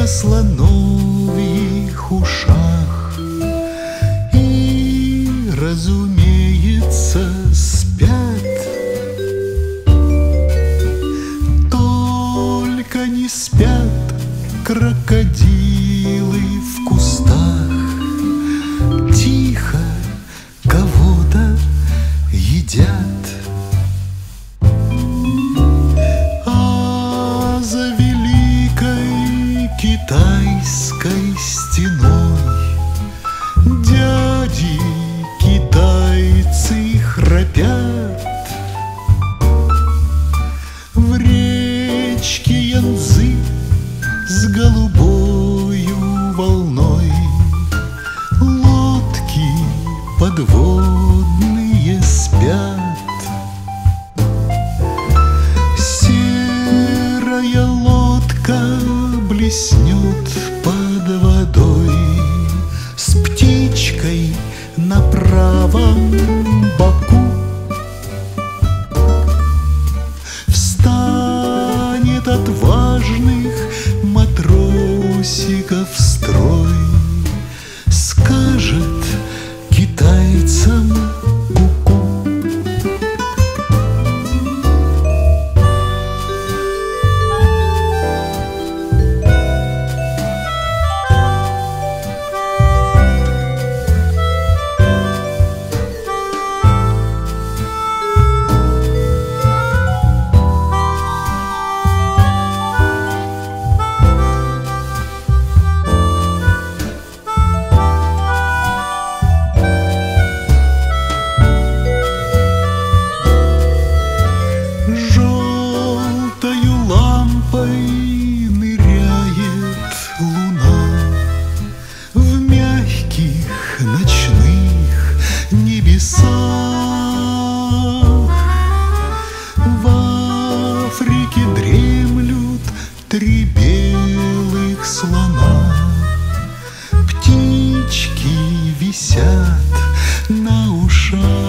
на слоновьих ушах. И, разумеется, спят, только не спят крокодилы в кустах, тихо кого-то едят. Китайской стеной дяди китайцы храпят, в речке Янцзы с голубою волной лодки подводные спят. Серая лодка блеснет под водой, с птичкой на правом боку. Встанет отважных матросиков строй, скажет китайцам ку-ку. Ныряет луна в мягких ночных небесах. В Африке дремлют 3 белых слона, птички висят на ушах.